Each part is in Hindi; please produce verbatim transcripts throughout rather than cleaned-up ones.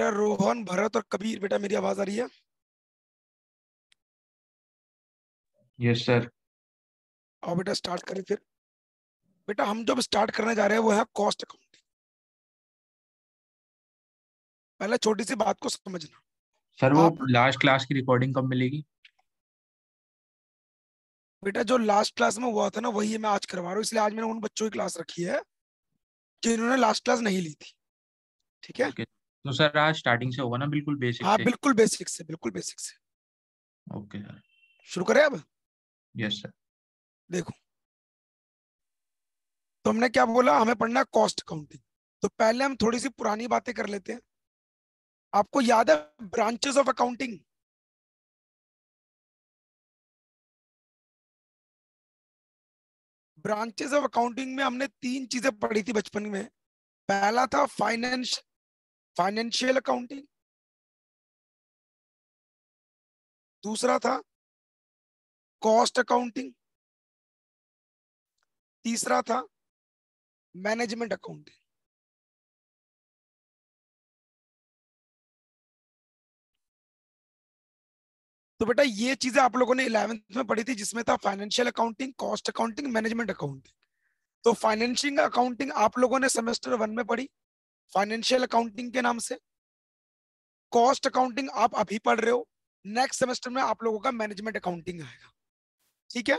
बेटा रोहन, भरत और कबीर, बेटा मेरी आवाज आ रही है? Yes sir. और बेटा स्टार्ट करें फिर। बेटा हम जब स्टार्ट करने जा रहे हैं वो है कॉस्ट अकाउंटिंग। पहले छोटी सी बात को समझना। सर वो लास्ट क्लास की रिकॉर्डिंग कब मिलेगी? बेटा जो लास्ट क्लास में हुआ था ना वही मैं आज करवा रहा हूँ, इसलिए आज मैंने उन बच्चों की क्लास रखी है जिन्होंने लास्ट क्लास नहीं ली थी। ठीक है, तो सर आज स्टार्टिंग से होगा ना, बिल्कुल बेसिक। हाँ बिल्कुल बेसिक से, बिल्कुल बेसिक से। ओके सर, शुरू करें अब? Yes sir. देखो तो हमने क्या बोला, हमें पढ़ना है कॉस्ट अकाउंटिंग। तो पहले हम थोड़ी सी पुरानी बातें कर लेते हैं। आपको याद है branches of accounting? Branches of accounting में हमने तीन चीजें पढ़ी थी बचपन में। पहला था फाइनेंस फाइनेंशियल अकाउंटिंग, दूसरा था कॉस्ट अकाउंटिंग, तीसरा था मैनेजमेंट अकाउंटिंग। तो बेटा ये चीजें आप लोगों ने इलेवेंथ में पढ़ी थी, जिसमें था financial accounting, cost accounting, management accounting. तो फाइनेंशियल अकाउंटिंग आप लोगों ने सेमेस्टर वन में पढ़ी फाइनेंशियल अकाउंटिंग के नाम से। कॉस्ट अकाउंटिंग आप अभी पढ़ रहे हो, नेक्स्ट सेमेस्टर में आप लोगों का मैनेजमेंट अकाउंटिंग आएगा। ठीक है,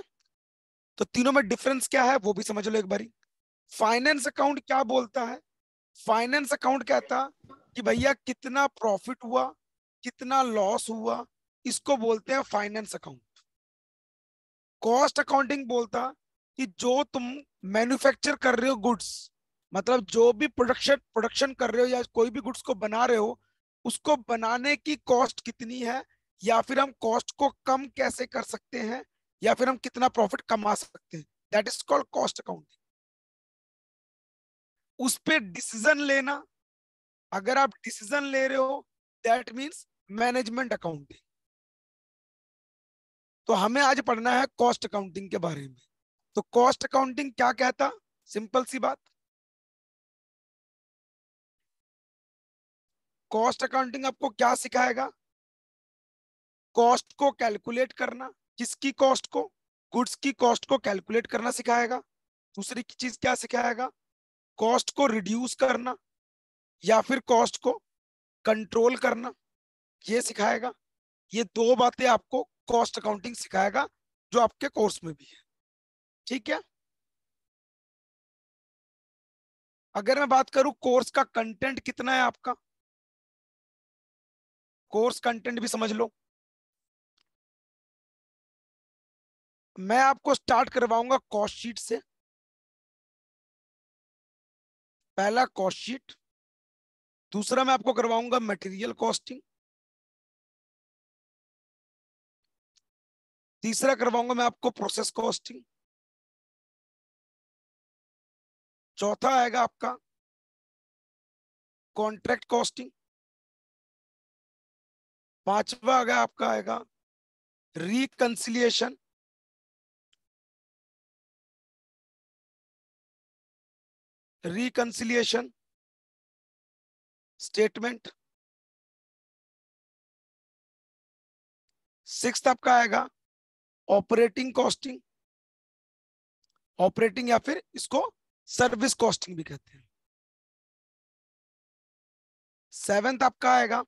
तो तीनों में डिफरेंस क्या है वो भी समझ लो एक बारी। फाइनेंस अकाउंट क्या बोलता है? फाइनेंस अकाउंट कहता कि भैया कितना प्रॉफिट हुआ, कितना लॉस हुआ, इसको बोलते हैं फाइनेंस अकाउंट। कॉस्ट अकाउंटिंग बोलता कि जो तुम मैन्युफैक्चर कर रहे हो गुड्स, मतलब जो भी प्रोडक्शन प्रोडक्शन कर रहे हो या कोई भी गुड्स को बना रहे हो, उसको बनाने की कॉस्ट कितनी है, या फिर हम कॉस्ट को कम कैसे कर सकते हैं, या फिर हम कितना प्रॉफिट कमा सकते हैं। That is called cost accounting. उस पर डिसीजन लेना, अगर आप डिसीजन ले रहे हो दैट मीन्स मैनेजमेंट अकाउंटिंग। तो हमें आज पढ़ना है कॉस्ट अकाउंटिंग के बारे में। तो कॉस्ट अकाउंटिंग क्या कहता, सिंपल सी बात। कॉस्ट अकाउंटिंग आपको क्या सिखाएगा? कॉस्ट को कैलकुलेट करना। किसकी कॉस्ट को? गुड्स की कॉस्ट को कैलकुलेट करना सिखाएगा। दूसरी चीज क्या सिखाएगा? कॉस्ट को रिड्यूस करना या फिर कॉस्ट को कंट्रोल करना, ये सिखाएगा। ये दो बातें आपको कॉस्ट अकाउंटिंग सिखाएगा जो आपके कोर्स में भी है। ठीक है, अगर मैं बात करूं कोर्स का कंटेंट कितना है आपका, कोर्स कंटेंट भी समझ लो। मैं आपको स्टार्ट करवाऊंगा कॉस्ट शीट से। पहला कॉस्ट शीट, दूसरा मैं आपको करवाऊंगा मटेरियल कॉस्टिंग, तीसरा करवाऊंगा मैं आपको प्रोसेस कॉस्टिंग, चौथा आएगा आपका कॉन्ट्रैक्ट कॉस्टिंग, पांचवा आएगा आपका आएगा रिकंसिलिएशन, रिकंसिलिएशन स्टेटमेंट, सिक्स्थ आपका आएगा ऑपरेटिंग कॉस्टिंग, ऑपरेटिंग या फिर इसको सर्विस कॉस्टिंग भी कहते हैं, सेवेंथ आपका आएगा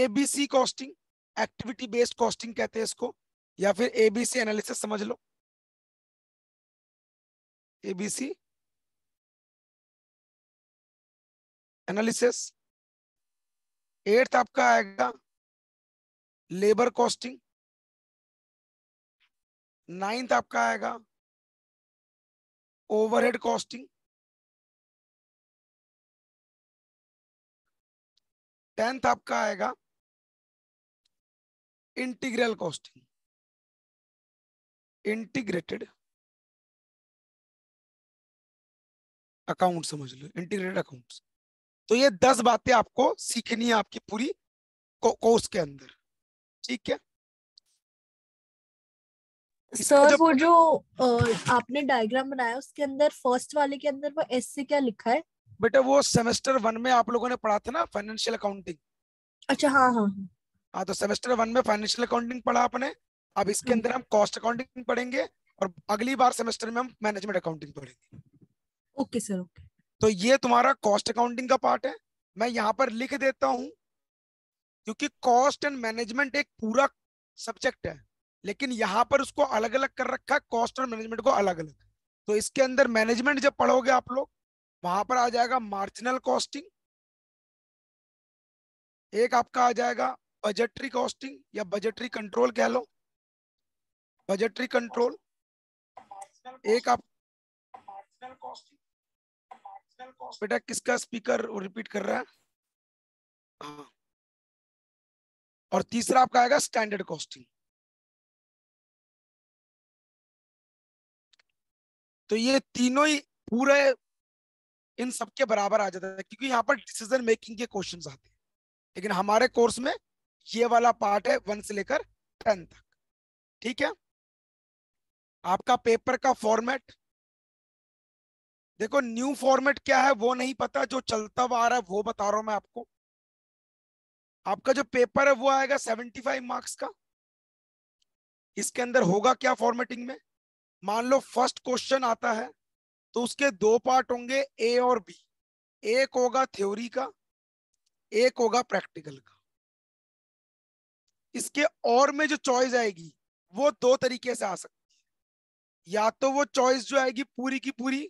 ABC costing, activity based costing कहते हैं इसको, या फिर एबीसी एनालिसिस समझ लो, एबीसी एनालिसिस। एट्थ आपका आएगा लेबर कॉस्टिंग, नाइन्थ आपका आएगा ओवरहेड कॉस्टिंग, टेंथ आपका आएगा इंटीग्रल कॉस्टिंग, इंटीग्रेटेड अकाउंट समझ लो, इंटीग्रेटेड अकाउंट्स। तो ये दस बातें आपको सीखनी है आपकी पूरी कोर्स के अंदर। ठीक है सर, वो जो आपने डायग्राम बनाया उसके अंदर फर्स्ट वाले के अंदर वो एस से क्या लिखा है? बेटा वो सेमेस्टर वन में आप लोगों ने पढ़ा था ना फाइनेंशियल अकाउंटिंग। अच्छा हाँ हाँ हाँ तो सेमेस्टर वन में फाइनेंशियल अकाउंटिंग पढ़ा आपने। अब इसके अंदर हम कॉस्ट अकाउंटिंग पढ़ेंगे और अगली बार सेमेस्टर में हम मैनेजमेंट अकाउंटिंग पढ़ेंगे। Okay sir okay. तो ये तुम्हारा कॉस्ट अकाउंटिंग का पार्ट है। मैं यहाँ पर लिख देता हूँ क्योंकि कॉस्ट एंड मैनेजमेंट एक पूरा सब्जेक्ट है, लेकिन यहाँ पर उसको अलग अलग कर रखा है, कॉस्ट और मैनेजमेंट को अलग अलग। तो इसके अंदर मैनेजमेंट जब पढ़ोगे आप लोग वहां पर आ जाएगा मार्जिनल कॉस्टिंग, एक आपका आ जाएगा बजटरी कॉस्टिंग या बजटरी कंट्रोल कह लो, बजटरी कंट्रोल एक आप मार्जिनल कॉस्टिंग। बेटा किसका स्पीकर रिपीट कर रहा है? और तीसरा आपका आएगा स्टैंडर्ड कॉस्टिंग। तो ये तीनों ही पूरे इन सब के बराबर आ जाता है क्योंकि यहाँ पर डिसीजन मेकिंग के क्वेश्चंस आते हैं, लेकिन हमारे कोर्स में ये वाला पार्ट है वन से लेकर टेन तक। ठीक है। आपका पेपर का फॉर्मेट देखो, न्यू फॉर्मेट क्या है वो नहीं पता, जो चलता हुआ आ रहा है वो बता रहा हूं मैं आपको। आपका जो पेपर है वो आएगा सेवेंटी फाइव मार्क्स का। इसके अंदर होगा क्या फॉर्मेटिंग में, मान लो फर्स्ट क्वेश्चन आता है तो उसके दो पार्ट होंगे ए और बी, एक होगा थ्योरी का एक होगा प्रैक्टिकल का। इसके और में जो चॉइस आएगी वो दो तरीके से आ सकती है, या तो वो चॉइस जो आएगी पूरी की पूरी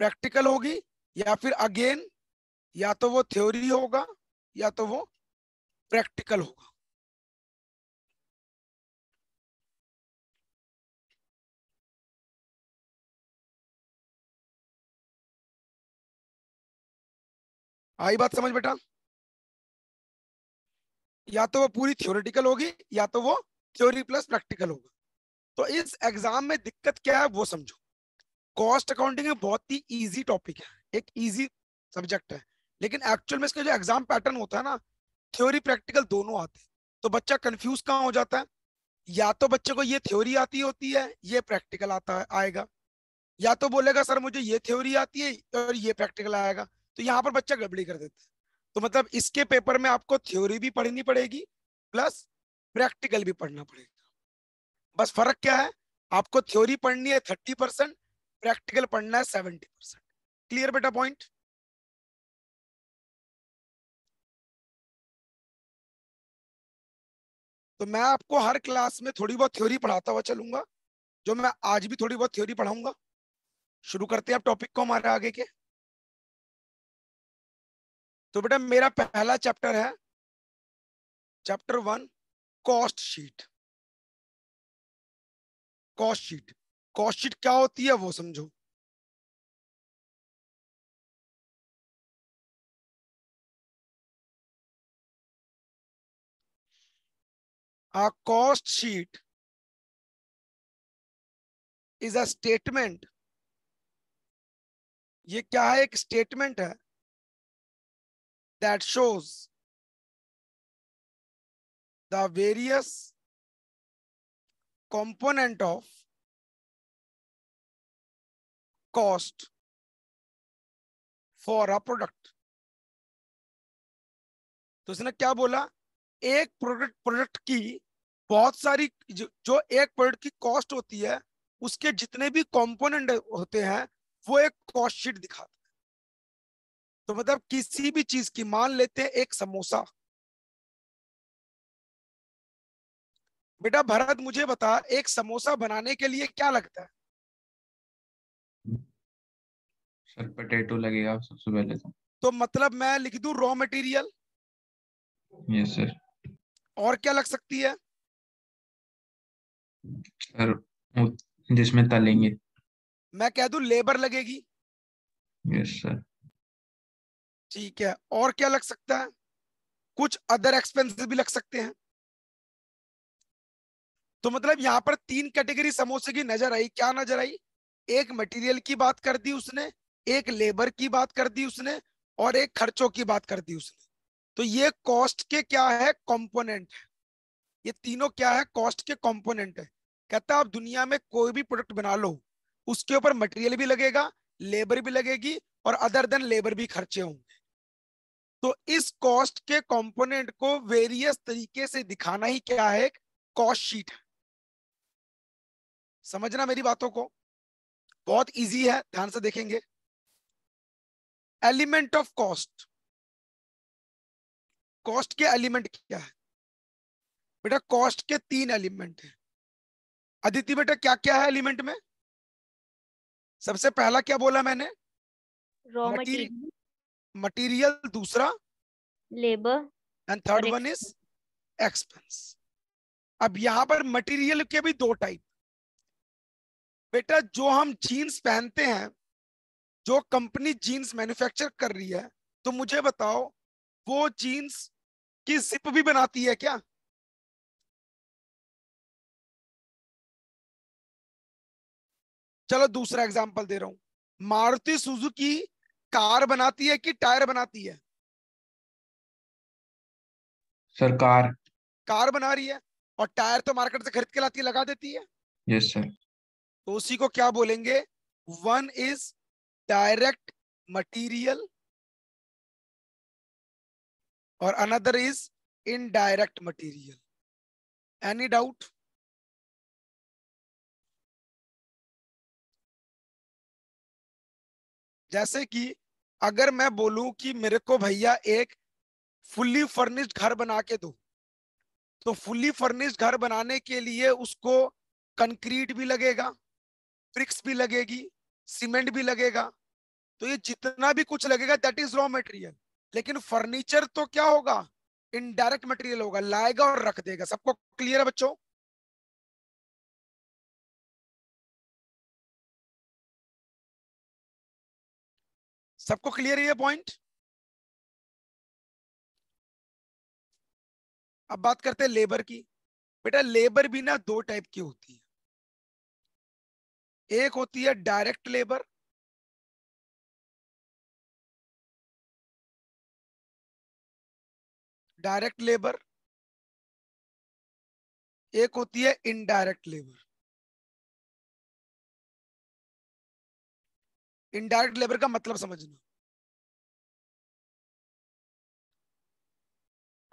प्रैक्टिकल होगी, या फिर अगेन या तो वो थ्योरी होगा या तो वो प्रैक्टिकल होगा। आई बात समझ बेटा? या तो वो पूरी थ्योरेटिकल होगी या तो वो थ्योरी प्लस प्रैक्टिकल होगा। तो इस एग्जाम में दिक्कत क्या है वो समझो। कॉस्ट अकाउंटिंग में बहुत ही इजी टॉपिक है, एक इजी सब्जेक्ट है, लेकिन एक्चुअल में इसका जो एग्जाम पैटर्न होता है ना, थ्योरी प्रैक्टिकल दोनों आते हैं। तो बच्चा कंफ्यूज कहाँ हो जाता है, या तो बच्चे को ये थ्योरी आती होती है ये प्रैक्टिकल आता है आएगा, या तो बोलेगा सर मुझे ये थ्योरी आती है और ये प्रैक्टिकल आएगा, तो यहाँ पर बच्चा गड़बड़ी कर देता है। तो मतलब इसके पेपर में आपको थ्योरी भी पढ़नी पड़ेगी प्लस प्रैक्टिकल भी पढ़ना पड़ेगा। बस फर्क क्या है, आपको थ्योरी पढ़नी है थर्टी परसेंट प्रैक्टिकल पढ़ना है सेवेंटी परसेंट। क्लियर बेटा पॉइंट? तो मैं आपको हर क्लास में थोड़ी बहुत थ्योरी पढ़ाता हुआ चलूंगा, जो मैं आज भी थोड़ी बहुत थ्योरी पढ़ाऊंगा। शुरू करते हैं आप टॉपिक को हमारे आगे के। तो बेटा मेरा पहला चैप्टर है chapter one cost sheet. Cost sheet cost sheet क्या होती है वो समझो। A cost sheet is a statement. ये क्या है, एक स्टेटमेंट है that shows the various component of cost for a product। तो उसने क्या बोला, एक प्रोडक्ट प्रोडक्ट की बहुत सारी जो, जो एक प्रोडक्ट की कॉस्ट होती है उसके जितने भी कंपोनेंट होते हैं वो एक कॉस्ट शीट दिखाता है। तो मतलब किसी भी चीज की, मान लेते हैं एक समोसा। बेटा भरत मुझे बता, एक समोसा बनाने के लिए क्या लगता है? सर पोटैटो लगेगा सबसे पहले। तो मतलब मैं लिख दूं रॉ मटेरियल। Yes sir. और क्या लग सकती है सर? जिसमें तलेंगे। मैं कह दूं लेबर लगेगी। Yes sir. ठीक है। और क्या लग सकता है? कुछ अदर एक्सपेंसेस भी लग सकते हैं। तो मतलब यहाँ पर तीन कैटेगरी समोसे की नजर आई। क्या नजर आई? एक मटेरियल की बात कर दी उसने, एक लेबर की बात कर दी उसने, और एक खर्चों की बात कर दी उसने। तो ये कॉस्ट के क्या है, कंपोनेंट है। ये तीनों क्या है, कॉस्ट के कंपोनेंट है। कहता आप दुनिया में कोई भी प्रोडक्ट बना लो उसके ऊपर मटेरियल भी लगेगा, लेबर भी लगेगी और अदर देन लेबर भी खर्चे होंगे। तो इस कॉस्ट के कंपोनेंट को वेरियस तरीके से दिखाना ही क्या है, कॉस्ट शीट है। समझना मेरी बातों को, बहुत इजी है, ध्यान से देखेंगे। एलिमेंट ऑफ कॉस्ट, कॉस्ट के एलिमेंट क्या है बेटा? कॉस्ट के तीन एलिमेंट है। अदिति बेटा क्या क्या है एलिमेंट में? सबसे पहला क्या बोला मैंने? रॉ मटेरियल, मटेरियल, दूसरा labour, and third one is expense. अब यहाँ पर मटेरियल के भी दो टाइप बेटा, जो हम जीन्स पहनते हैं, जो कंपनी जीन्स मैन्युफैक्चर कर रही है, तो मुझे बताओ वो जीन्स की जिप भी बनाती है क्या? चलो दूसरा एग्जांपल दे रहा हूं, मारुति सुजुकी कार बनाती है कि टायर बनाती है? सर कार कार बना रही है, और टायर तो मार्केट से खरीद के लाती है, लगा देती है। Yes sir. तो उसी को क्या बोलेंगे? वन इज डायरेक्ट मटेरियल और another is indirect material. Any doubt? जैसे कि अगर मैं बोलूं कि मेरे को भैया एक फुल्ली फर्निश्ड घर बना के दो, तो फुल्ली फर्निश्ड घर बनाने के लिए उसको कंक्रीट भी लगेगा, ब्रिक्स भी लगेगी, सीमेंट भी लगेगा, तो ये जितना भी कुछ लगेगा दैट इज रॉ मटेरियल। लेकिन फर्नीचर तो क्या होगा? इनडायरेक्ट मटेरियल होगा, लाएगा और रख देगा। सबको क्लियर है बच्चों? सबको क्लियर है ये पॉइंट? अब बात करते हैं लेबर की। बेटा लेबर भी ना दो टाइप की होती है, एक होती है डायरेक्ट लेबर डायरेक्ट लेबर एक होती है इनडायरेक्ट लेबर। इनडायरेक्ट लेबर का मतलब समझना।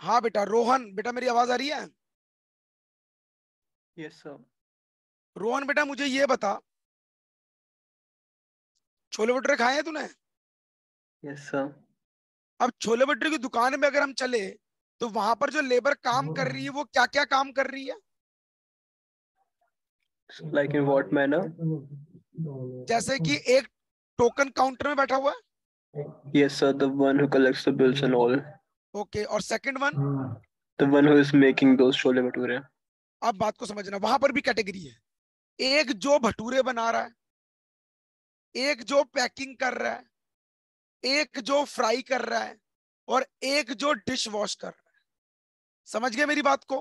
हाँ बेटा रोहन, बेटा मेरी आवाज आ रही है? Yes sir. रोहन बेटा मुझे ये बता, छोले भटूरे खाए हैं तूने? Yes sir. अब छोले भटूरे की दुकान में अगर हम चले तो वहां पर जो लेबर काम कर रही है वो क्या क्या काम कर रही है? Like in what manner? जैसे कि एक टोकन काउंटर में बैठा हुआ है। Yes sir, the one who collects the bills and all. Okay, और second one? The one who is making those chole bhature. अब बात को समझना, वहां पर भी कैटेगरी है, एक जो भटूरे बना रहा है, एक जो पैकिंग कर रहा है, एक जो फ्राई कर रहा है, और एक जो डिश वॉश कर रहा है। समझ गए मेरी बात को?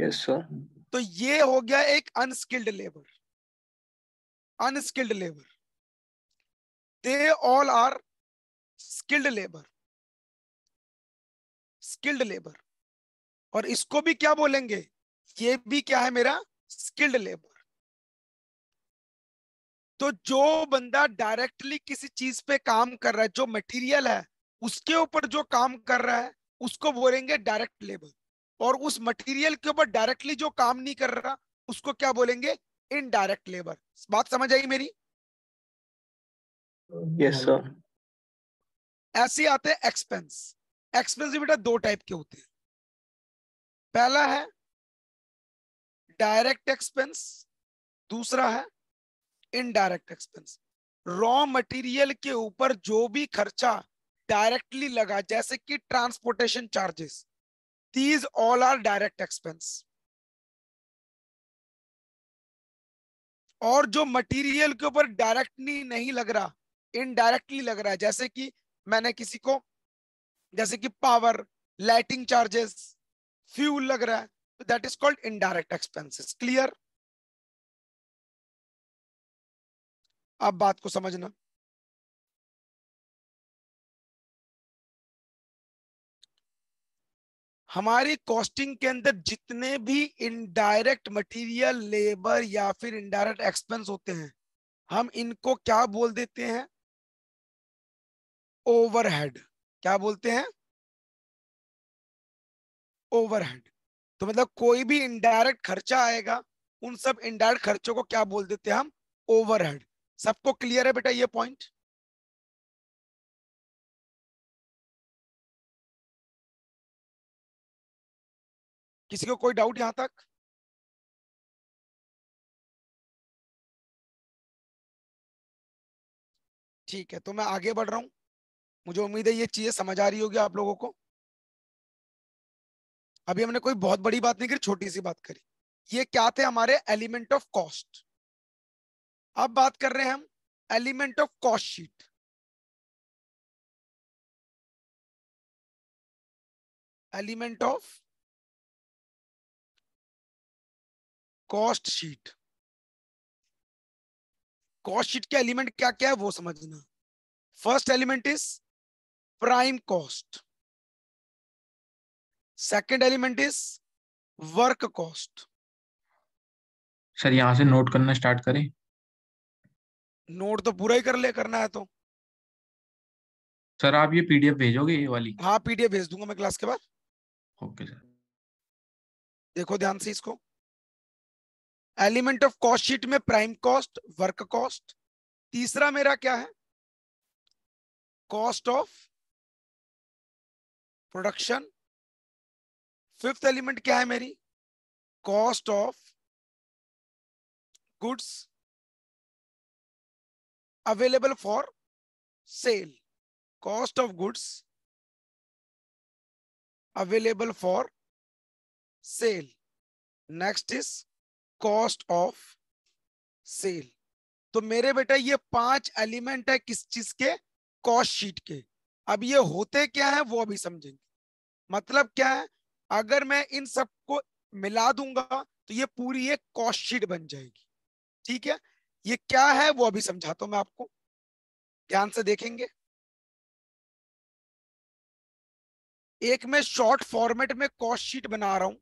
Yes sir. तो ये हो गया एक unskilled labour. Unskilled labour, they all are skilled labour, skilled labour, और इसको भी क्या बोलेंगे? ये भी क्या है मेरा? Skilled labour. तो जो बंदा डायरेक्टली किसी चीज पे काम कर रहा है, जो मटेरियल है उसके ऊपर जो काम कर रहा है, उसको बोलेंगे डायरेक्ट लेबर, और उस मटेरियल के ऊपर डायरेक्टली जो काम नहीं कर रहा उसको क्या बोलेंगे? Indirect labour. बात समझ आई मेरी? Yes sir. ऐसे आते हैं एक्सपेंस। एक्सपेंस भी बेटा दो टाइप के होते हैं, पहला है डायरेक्ट एक्सपेंस, दूसरा है इनडायरेक्ट एक्सपेंस। रॉ मटेरियल के ऊपर जो भी खर्चा डायरेक्टली लगा, जैसे कि transportation charges, these all are direct expense. और जो मटेरियल के ऊपर डायरेक्टली नहीं लग रहा, इनडायरेक्टली लग रहा है, जैसे कि मैंने किसी को, जैसे कि पावर, लाइटिंग चार्जेस, फ्यूल लग रहा है, तो that is called indirect expenses. Clear? अब बात को समझना, हमारी कॉस्टिंग के अंदर जितने भी इनडायरेक्ट मटेरियल, लेबर या फिर इनडायरेक्ट एक्सपेंस होते हैं, हम इनको क्या बोल देते हैं? ओवरहेड। क्या बोलते हैं? ओवरहेड। तो मतलब कोई भी इनडायरेक्ट खर्चा आएगा, उन सब इनडायरेक्ट खर्चों को क्या बोल देते हैं हम? ओवरहेड। सबको क्लियर है बेटा ये पॉइंट? किसी को कोई डाउट यहां तक? ठीक है, तो मैं आगे बढ़ रहा हूं। मुझे उम्मीद है ये चीजें समझ आ रही होगी आप लोगों को। अभी हमने कोई बहुत बड़ी बात नहीं करी, छोटी सी बात करी। ये क्या थे हमारे एलिमेंट ऑफ कॉस्ट। अब बात कर रहे हैं हम element of cost sheet. Element of cost sheet. Cost sheet के एलिमेंट क्या क्या है वो समझना। First element is prime cost, second element is work cost. Sir यहां से नोट करना स्टार्ट करें? नोट तो पूरा ही कर ले, करना है तो। सर आप ये पीडीएफ भेजोगे ये वाली? हाँ पीडीएफ भेज दूंगा मैं क्लास के बाद। Okay sir. देखो ध्यान से इसको, एलिमेंट ऑफ कॉस्ट शीट में प्राइम कॉस्ट, वर्क कॉस्ट, तीसरा मेरा क्या है? Cost of production. Fifth element क्या है मेरी? Cost of goods available for sale. Cost of goods available for sale. Next is cost of sale. तो मेरे बेटा ये पांच एलिमेंट है किस चीज के? कॉस्ट शीट के। अब ये होते क्या है वो अभी समझेंगे। मतलब क्या है, अगर मैं इन सबको मिला दूंगा तो ये पूरी एक कॉस्ट शीट बन जाएगी। ठीक है, ये क्या है वो अभी समझाता हूं मैं आपको, ध्यान से देखेंगे। एक मैं शॉर्ट फॉर्मेट में कॉस्ट शीट बना रहा हूं।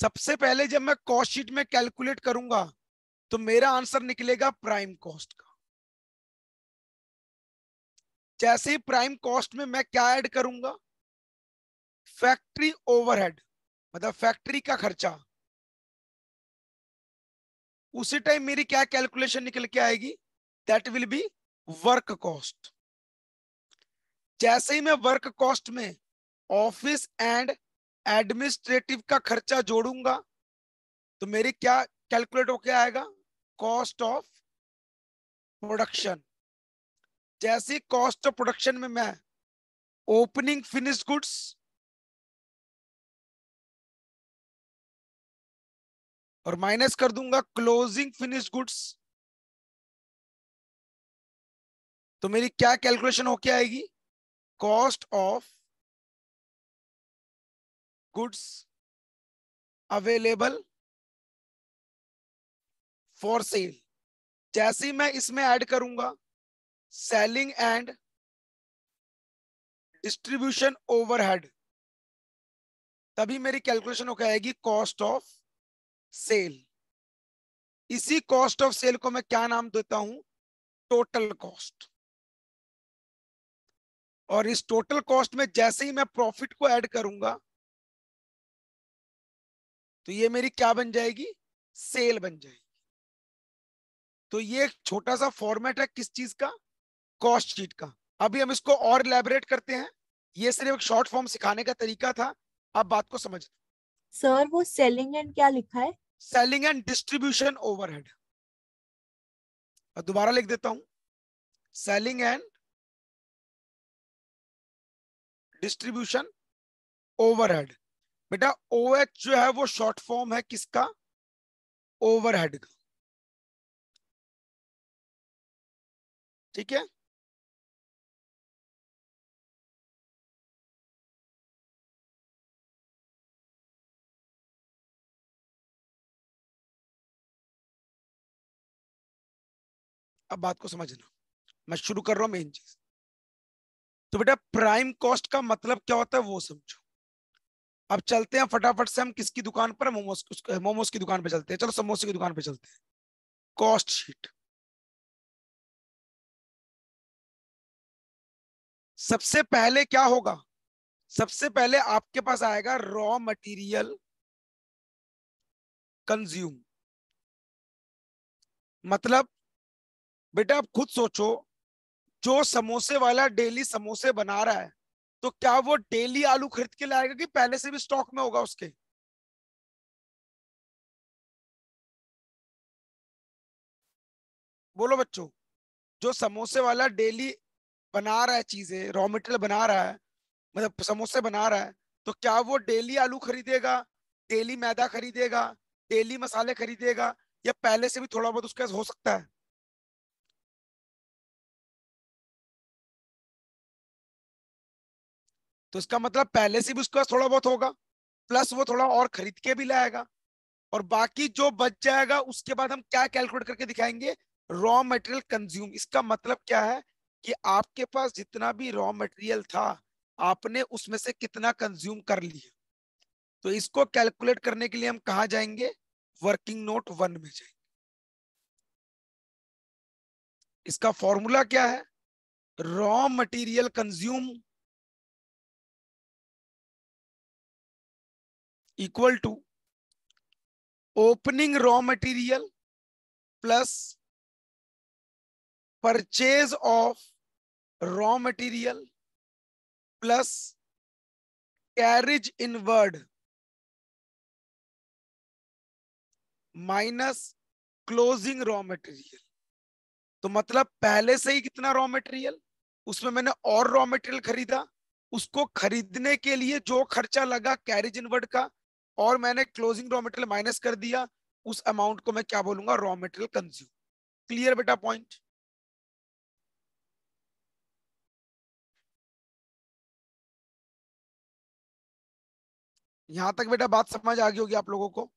सबसे पहले जब मैं कॉस्ट शीट में कैलकुलेट करूंगा तो मेरा आंसर निकलेगा प्राइम कॉस्ट का। जैसे ही प्राइम कॉस्ट में मैं क्या ऐड करूंगा? फैक्ट्री ओवरहेड, मतलब फैक्ट्री का खर्चा। उसी टाइम मेरी क्या कैलकुलेशन निकल के आएगी? That will be work cost. जैसे ही मैं वर्क कॉस्ट में ऑफिस एंड एडमिनिस्ट्रेटिव का खर्चा जोड़ूंगा तो मेरी क्या कैलकुलेट होके आएगा? Cost of production. जैसे कॉस्ट ऑफ प्रोडक्शन में मैं ओपनिंग फिनिश गुड्स, और माइनस कर दूंगा क्लोजिंग फिनिश गुड्स, तो मेरी क्या कैलकुलेशन होके आएगी? Cost of goods available for sale. जैसे ही मैं इसमें ऐड करूंगा सेलिंग एंड डिस्ट्रीब्यूशन ओवरहेड, तभी मेरी कैलकुलेशन होके आएगी कॉस्ट ऑफ सेल। इसी कॉस्ट ऑफ सेल को मैं क्या नाम देता हूं? Total cost. और इस टोटल कॉस्ट में जैसे ही मैं प्रॉफिट को ऐड करूंगा तो ये मेरी क्या बन जाएगी? सेल बन जाएगी। तो ये एक छोटा सा फॉर्मेट है किस चीज का? कॉस्ट शीट का। अभी हम इसको और इलैबोरेट करते हैं। ये सिर्फ एक शॉर्ट फॉर्म सिखाने का तरीका था, अब बात को समझ। सर वो सेलिंग एंड क्या लिखा है? Selling and distribution overhead. दोबारा लिख देता हूं, सेलिंग एंड डिस्ट्रीब्यूशन ओवरहेड। बेटा ओएच जो है वो शॉर्ट फॉर्म है किसका? ओवरहेड का। ठीक है, अब बात को समझना। मैं शुरू कर रहा हूं मेन चीज। तो बेटा प्राइम कॉस्ट का मतलब क्या होता है वो समझो। अब चलते हैं फटाफट से हम किसकी दुकान पर, मोमोस मोमोस की दुकान पे चलते हैं। चलो समोसे की दुकान पे चलते हैं। कॉस्ट शीट, सबसे पहले क्या होगा, सबसे पहले आपके पास आएगा रॉ मटेरियल कंज्यूम। मतलब बेटा आप खुद सोचो, जो समोसे वाला डेली समोसे बना रहा है तो क्या वो डेली आलू खरीद के लाएगा कि पहले से भी स्टॉक में होगा उसके? बोलो बच्चों, जो समोसे वाला डेली बना रहा है, चीजें रॉ मटेरियल बना रहा है, मतलब समोसे बना रहा है, तो क्या वो डेली आलू खरीदेगा, डेली मैदा खरीदेगा, डेली मसाले खरीदेगा, या पहले से भी थोड़ा बहुत उसका हो सकता है? तो इसका मतलब पहले से भी उसके पास थोड़ा बहुत होगा, प्लस वो थोड़ा और खरीद के भी लाएगा, और बाकी जो बच जाएगा उसके बाद हम क्या कैलकुलेट करके दिखाएंगे, रॉ मटेरियल कंज्यूम। इसका मतलब क्या है कि आपके पास जितना भी रॉ मटेरियल था आपने उसमें से कितना कंज्यूम कर लिया। तो इसको कैलकुलेट करने के लिए हम कहाँ जाएंगे, वर्किंग नोट वन में जाएंगे। इसका फॉर्मूला क्या है, raw material consume equal to opening raw material plus purchase of raw material plus carriage inward minus closing raw material. तो मतलब पहले से ही कितना रॉ मटेरियल, उसमें मैंने और रॉ मटेरियल खरीदा, उसको खरीदने के लिए जो खर्चा लगा कैरेज इनवर्ड का, और मैंने क्लोजिंग रॉ मटेरियल माइनस कर दिया, उस अमाउंट को मैं क्या बोलूंगा, रॉ मटेरियल कंज्यूम। क्लियर बेटा पॉइंट? यहां तक बेटा बात समझ आ गई होगी आप लोगों को।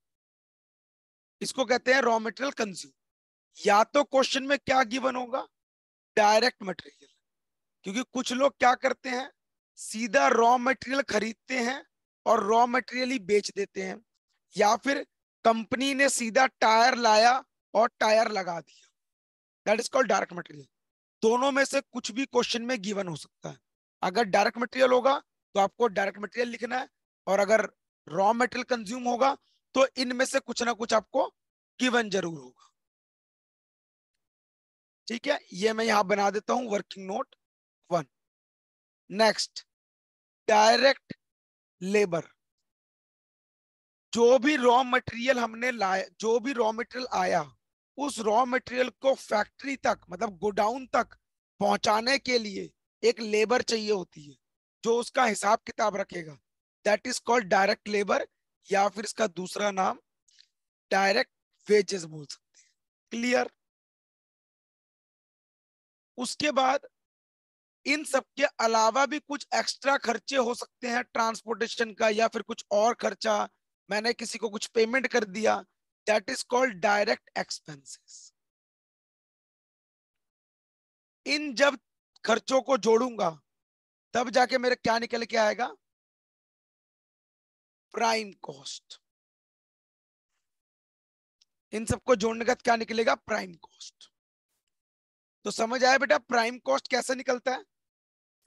इसको कहते हैं रॉ मटेरियल कंज्यूम। या तो क्वेश्चन में क्या गिवन होगा, डायरेक्ट मटेरियल, क्योंकि कुछ लोग क्या करते हैं, सीधा रॉ मटेरियल खरीदते हैं और रॉ मटेरियल ही बेच देते हैं, या फिर कंपनी ने सीधा टायर लाया और टायर लगा दिया, that is called direct material. दोनों में से कुछ भी क्वेश्चन में गिवन हो सकता है। अगर डायरेक्ट मटेरियल होगा तो आपको डायरेक्ट मटेरियल लिखना है, और अगर रॉ मटेरियल कंज्यूम होगा तो इनमें से कुछ ना कुछ आपको गिवन जरूर होगा। ठीक है, ये मैं यहाँ बना देता हूँ working note one. Next, direct labour. जो भी रॉ मटेरियल हमने लाया, जो भी रॉ मटेरियल आया, उस रॉ मटेरियल को फैक्ट्री तक, मतलब गोडाउन तक पहुंचाने के लिए एक लेबर चाहिए होती है जो उसका हिसाब किताब रखेगा, that is called direct labour, या फिर इसका दूसरा नाम डायरेक्ट वेजेस बोल सकते हैं। क्लियर? उसके बाद इन सब के अलावा भी कुछ एक्स्ट्रा खर्चे हो सकते हैं, ट्रांसपोर्टेशन का या फिर कुछ और खर्चा, मैंने किसी को कुछ पेमेंट कर दिया, that is called direct expenses. इन जब खर्चों को जोड़ूंगा तब जाके मेरे क्या निकल के आएगा, प्राइम कॉस्ट। इन सबको जोड़ने का क्या निकलेगा, प्राइम कॉस्ट। तो समझ आया बेटा प्राइम कॉस्ट कैसे निकलता है?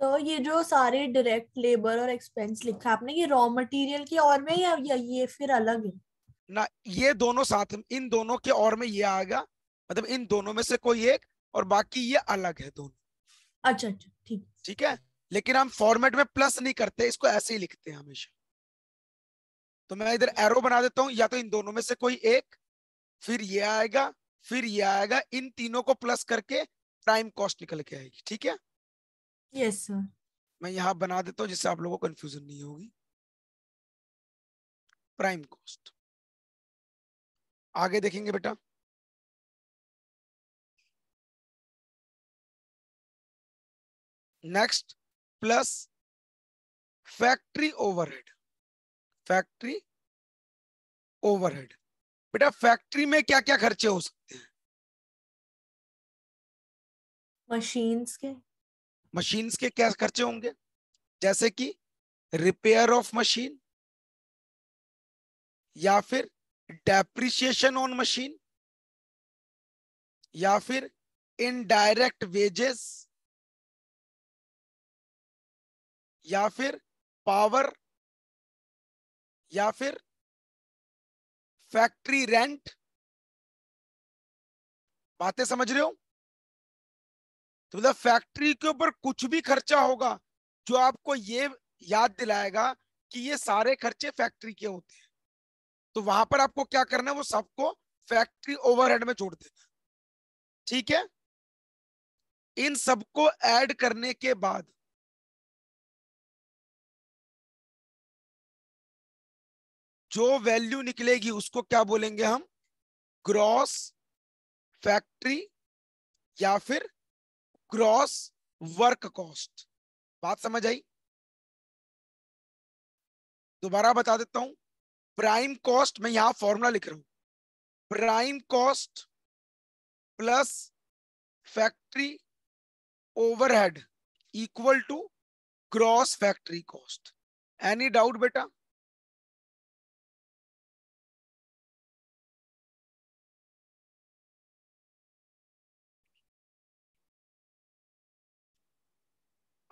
तो ये जो सारे डायरेक्ट लेबर और एक्सपेंस लिखा आपने, ये रॉ मटेरियल के और में या ये फिर अलग है ना? ये दोनों साथ, इन दोनों के और में ये आएगा, मतलब इन दोनों में से कोई एक, और बाकी ये अलग है दोनों। अच्छा अच्छा, ठीक ठीक है। लेकिन हम फॉर्मेट में प्लस नहीं करते, इसको ऐसे ही लिखते हैं हमेशा। तो मैं इधर एरो बना देता हूँ, या तो इन दोनों में से कोई एक, फिर ये आएगा, फिर ये आएगा, इन तीनों को प्लस करके प्राइम कॉस्ट निकल के आएगी। ठीक है, यस सर। मैं यहाँ बना देता हूँ जिससे आप लोगों को कंफ्यूजन नहीं होगी। प्राइम कॉस्ट आगे देखेंगे बेटा। Next, plus factory overhead. Factory overhead बेटा, फैक्ट्री में क्या क्या खर्चे हो सकते हैं? मशीन्स के मशीन्स के क्या खर्चे होंगे, जैसे कि रिपेयर ऑफ मशीन, या फिर डेप्रिसिएशन ऑन मशीन या फिर इनडायरेक्ट वेजेस या फिर पावर या फिर फैक्ट्री रेंट। बातें समझ रहे हो? तो मतलब फैक्ट्री के ऊपर कुछ भी खर्चा होगा जो आपको ये याद दिलाएगा कि ये सारे खर्चे फैक्ट्री के होते हैं, तो वहां पर आपको क्या करना है, वो सबको फैक्ट्री ओवरहेड में जोड़ देना। ठीक है, इन सबको ऐड करने के बाद जो वैल्यू निकलेगी उसको क्या बोलेंगे हम, ग्रॉस फैक्ट्री या फिर ग्रॉस वर्क कॉस्ट। बात समझ आई? दोबारा बता देता हूं, प्राइम कॉस्ट, मैं यहां फॉर्मूला लिख रहा हूं, prime cost plus factory overhead equal to gross factory cost. Any doubt बेटा?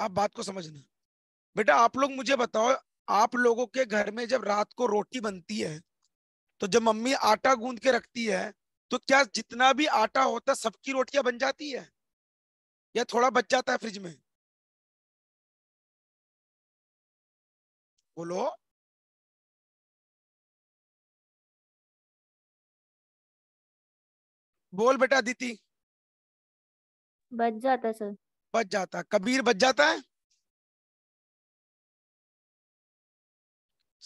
आप बात को समझना बेटा। आप लोग मुझे बताओ, आप लोगों के घर में जब रात को रोटी बनती है तो जब मम्मी आटा गूंद के रखती है तो क्या जितना भी आटा होता है सबकी रोटियां बन जाती है या थोड़ा बच जाता है फ्रिज में? बोलो। बोल बेटा दीदी। बच जाता है सर। बच जाता। कबीर बच जाता है?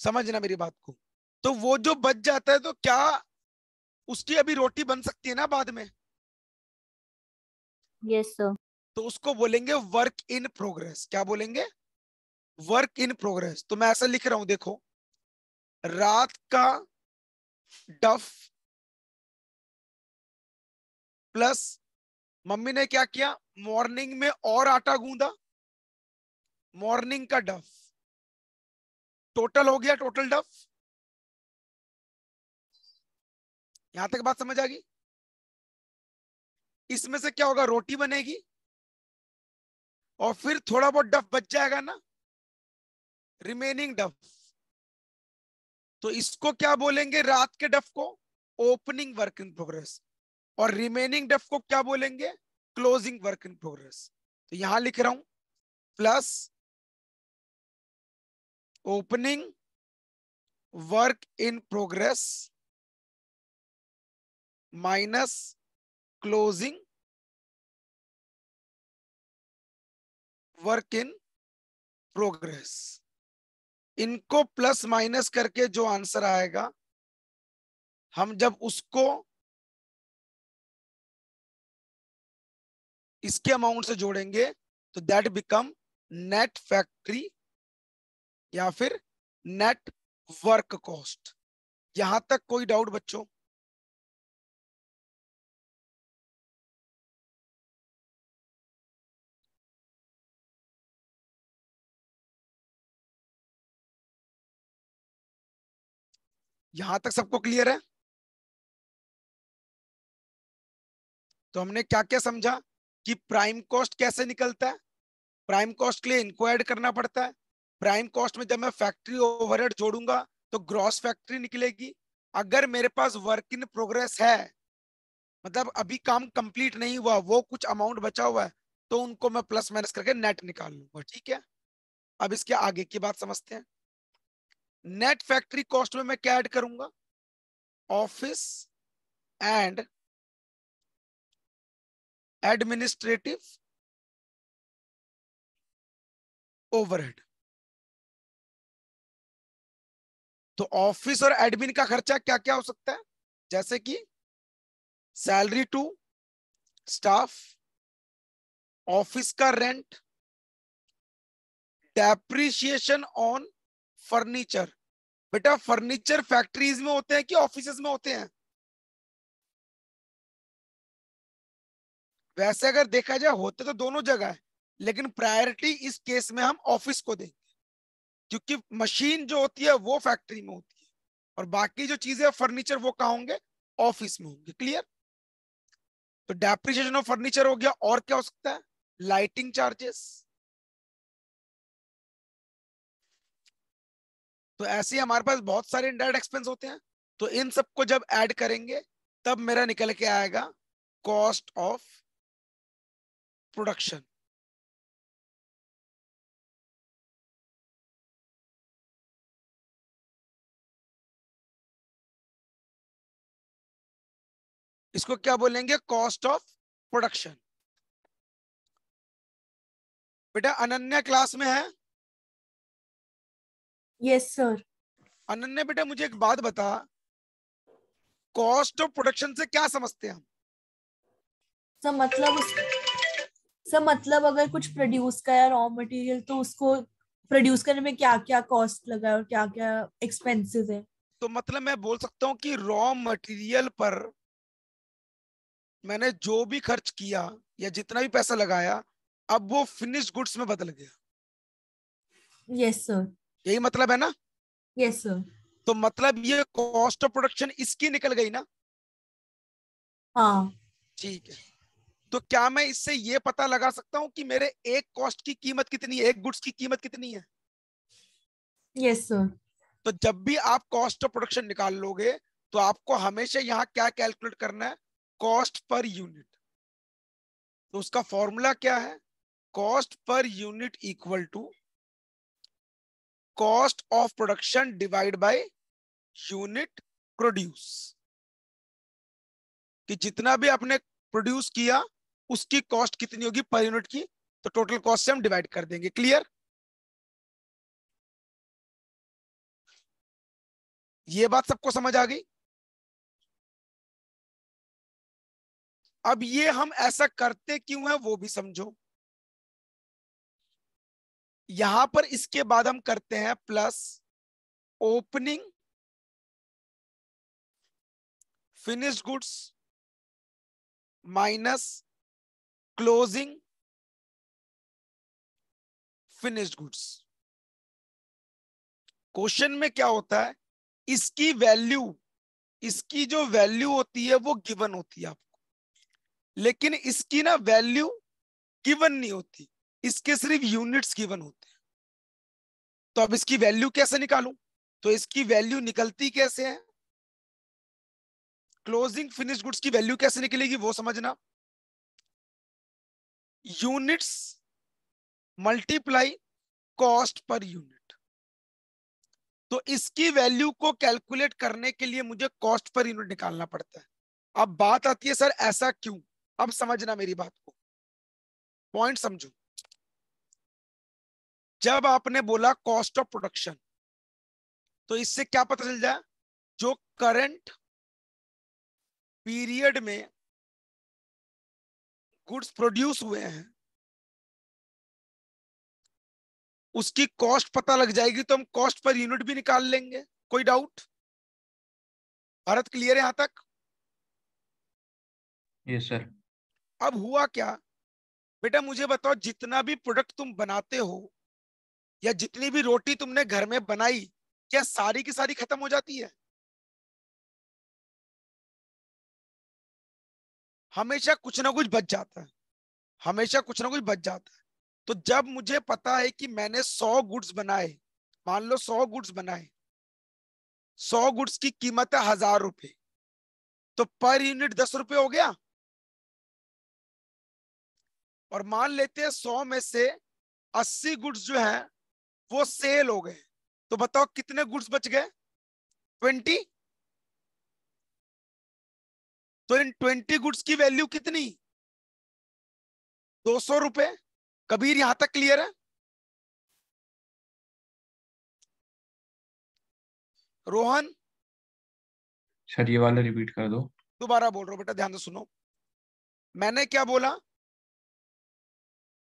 समझना मेरी बात को। तो वो जो बच जाता है तो क्या उसकी अभी रोटी बन सकती है ना बाद में? Yes sir. तो उसको बोलेंगे वर्क इन प्रोग्रेस। क्या बोलेंगे? Work in progress. तो मैं ऐसा लिख रहा हूं, देखो, रात का डफ प्लस मम्मी ने क्या किया, मॉर्निंग में और आटा गूंदा, मॉर्निंग का डफ, टोटल हो गया टोटल डफ। यहां तक बात समझ आ गई? इसमें से क्या होगा, रोटी बनेगी और फिर थोड़ा बहुत डफ बच जाएगा ना, रिमेनिंग डफ। तो इसको क्या बोलेंगे, रात के डफ को ओपनिंग वर्क इन प्रोग्रेस और रिमेनिंग डफ को क्या बोलेंगे, क्लोजिंग वर्क इन प्रोग्रेस। तो यहां लिख रहा हूं plus opening work in progress minus closing work in progress. इनको प्लस माइनस करके जो आंसर आएगा, हम जब उसको इसके अमाउंट से जोड़ेंगे तो दैट बिकम नेट फैक्ट्री या फिर नेट वर्क कॉस्ट। यहां तक कोई डाउट बच्चों? यहां तक सबको क्लियर है? तो हमने क्या क्या समझा कि प्राइम कॉस्ट कैसे निकलता है, प्राइम कॉस्ट के लिए इनको ऐड करना पड़ता है, प्राइम कॉस्ट में जब मैं फैक्ट्री ओवरहेड जोड़ूंगा तो ग्रॉस फैक्ट्री निकलेगी। अगर मेरे पास वर्क इन प्रोग्रेस है, मतलब अभी काम कंप्लीट नहीं हुआ, वो कुछ अमाउंट बचा हुआ है, तो उनको मैं प्लस माइनस करके नेट निकाल लूंगा। ठीक है, अब इसके आगे की बात समझते हैं। नेट फैक्ट्री कॉस्ट में मैं क्या ऐड करूंगा, ऑफिस एंड एडमिनिस्ट्रेटिव ओवरहेड। तो ऑफिस और एडमिन का खर्चा क्या क्या हो सकता है, जैसे कि सैलरी टू स्टाफ, ऑफिस का रेंट, डेप्रिसिएशन ऑन फर्नीचर। बेटा फर्नीचर फैक्ट्रीज में होते हैं कि ऑफिसेज में होते हैं? वैसे अगर देखा जाए होते तो दोनों जगह है, लेकिन प्रायोरिटी इस केस में हम ऑफिस को देंगे क्योंकि मशीन जो होती है वो फैक्ट्री में होती है और बाकी जो चीजें फर्नीचर वो कहाँ होंगे, ऑफिस में होंगे। क्लियर? तो डेप्रिसिएशन ऑफ फर्नीचर हो गया, और क्या हो सकता है? Lighting charges. तो ऐसे ही हमारे पास बहुत सारे इनडायरेक्ट एक्सपेंस होते हैं। तो इन सबको जब ऐड करेंगे तब मेरा निकल के आएगा कॉस्ट ऑफ प्रोडक्शन। इसको क्या बोलेंगे? Cost of production. बेटा अनन्या क्लास में है? Yes sir. अनन्या बेटा मुझे एक बात बता, कॉस्ट ऑफ प्रोडक्शन से क्या समझते हैं हम? सर मतलब सर मतलब अगर कुछ प्रोड्यूस का या रॉ मटेरियल, तो उसको प्रोड्यूस करने में क्या क्या कॉस्ट लगा और क्या क्या एक्सपेंसेस है। तो मतलब मैं बोल सकता हूँ कि रॉ मटेरियल पर मैंने जो भी खर्च किया या जितना भी पैसा लगाया, अब वो फिनिश गुड्स में बदल गया। Yes sir. यही मतलब है ना? Yes sir. तो मतलब ये कॉस्ट ऑफ प्रोडक्शन इसकी निकल गई ना? हाँ। ठीक है। तो क्या मैं इससे ये पता लगा सकता हूँ कि मेरे एक कॉस्ट की कीमत कितनी है, एक गुड्स की कीमत कितनी है? Yes sir. तो जब भी आप कॉस्ट ऑफ प्रोडक्शन निकाल लोगे तो आपको हमेशा यहाँ क्या कैलकुलेट करना है? Cost per unit. तो उसका फॉर्मूला क्या है? Cost per unit equal to cost of production divide by unit produce. कि जितना भी आपने प्रोड्यूस किया उसकी कॉस्ट कितनी होगी पर यूनिट की, तो टोटल कॉस्ट से हम डिवाइड कर देंगे। क्लियर? ये बात सबको समझ आ गई? अब ये हम ऐसा करते क्यों है वो भी समझो। यहां पर इसके बाद हम करते हैं plus opening finished goods minus closing finished goods. Question में क्या होता है, इसकी वैल्यू, इसकी जो वैल्यू होती है वो गिवन होती है आपको, लेकिन इसकी ना वैल्यू गिवन नहीं होती, इसके सिर्फ यूनिट्स गिवन होते हैं। तो अब इसकी वैल्यू कैसे निकालूं? तो इसकी वैल्यू निकलती कैसे है? क्लोजिंग फिनिश गुड्स की वैल्यू कैसे निकलेगी वो समझना। Units multiply cost per unit. तो इसकी वैल्यू को कैलकुलेट करने के लिए मुझे कॉस्ट पर यूनिट निकालना पड़ता है। अब बात आती है सर ऐसा क्यों? अब समझना मेरी बात को, पॉइंट समझो। जब आपने बोला कॉस्ट ऑफ प्रोडक्शन, तो इससे क्या पता चल जाए? जो करंट पीरियड में गुड्स प्रोड्यूस हुए हैं उसकी कॉस्ट पता लग जाएगी, तो हम कॉस्ट पर यूनिट भी निकाल लेंगे। कोई डाउट? भारत क्लियर है यहां तक? Yes sir. अब हुआ क्या बेटा मुझे बताओ, जितना भी प्रोडक्ट तुम बनाते हो या जितनी भी रोटी तुमने घर में बनाई, क्या सारी की सारी खत्म हो जाती है? हमेशा कुछ ना कुछ बच जाता है, हमेशा कुछ ना कुछ बच जाता है। तो जब मुझे पता है कि मैंने सौ गुड्स बनाए, मान लो सौ गुड्स बनाए, सौ गुड्स की कीमत है हजार रुपए, तो पर यूनिट दस रुपए हो गया। और मान लेते हैं सौ में से अस्सी गुड्स जो है वो सेल हो गए, तो बताओ कितने गुड्स बच गए? ट्वेंटी। तो इन ट्वेंटी गुड्स की वैल्यू कितनी? दो सौ रुपए। कबीर यहां तक क्लियर है? रोहन सर ये वाला रिपीट कर दो। दोबारा बोल रहा हूं बेटा, ध्यान से सुनो। मैंने क्या बोला?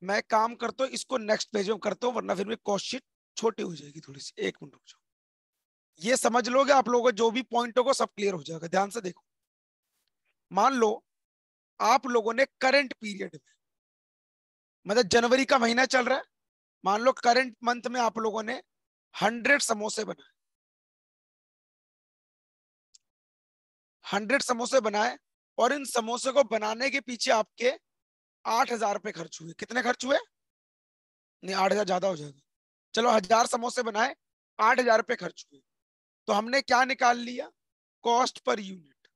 मैं काम करता हूँ, इसको नेक्स्ट पेज में करता हूँ, वरना फिर मेरी कॉस्ट शीट छोटी हो जाएगी थोड़ी सी। एक मिनट रुक जाओ। ये समझ लोगे आप लोगों, जो भी पॉइंट होगा सब क्लियर हो जाएगा। ध्यान से देखो, मान लो आप लोगों ने करंट पीरियड में, मतलब जनवरी का महीना चल रहा है, मान लो करंट मंथ में आप लोगों ने हंड्रेड समोसे बनाए, हंड्रेड समोसे बनाए और इन समोसे को बनाने के पीछे आपके आठ हजार रुपये खर्च हुए। कितने खर्च हुए? नहीं, आठ हजार ज्यादा हो जाएगा। चलो, हजार समोसे बनाए, आठ हजार रुपये खर्च हुए, तो हमने क्या निकाल लिया? Cost per unit.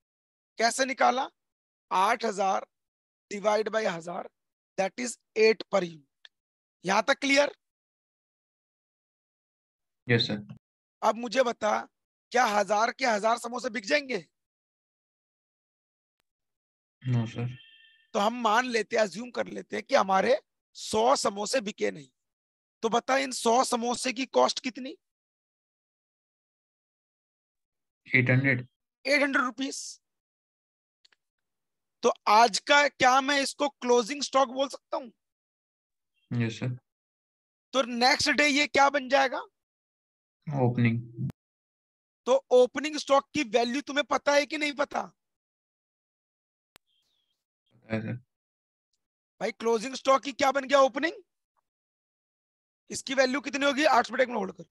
कैसे निकाला? आठ हजार डिवाइड बाई हजार, that is eight per unit. यहां तक क्लियर? Yes sir. अब मुझे बता, क्या हजार के हजार समोसे बिक जाएंगे? No sir. तो हम मान लेते हैं, अज्यूम कर लेते हैं कि हमारे सौ समोसे बिके नहीं, तो बता इन सौ समोसे की कॉस्ट कितनी? Eight hundred. Eight hundred rupees. तो आज का क्या मैं इसको क्लोजिंग स्टॉक बोल सकता हूँ? Yes sir. तो नेक्स्ट डे ये क्या बन जाएगा? ओपनिंग। तो ओपनिंग स्टॉक की वैल्यू तुम्हें पता है कि नहीं पता? पता है सर। भाई, क्लोजिंग स्टॉक की क्या बन गया? ओपनिंग। इसकी वैल्यू कितनी होगी? आठ मिनट में होल्ड कर।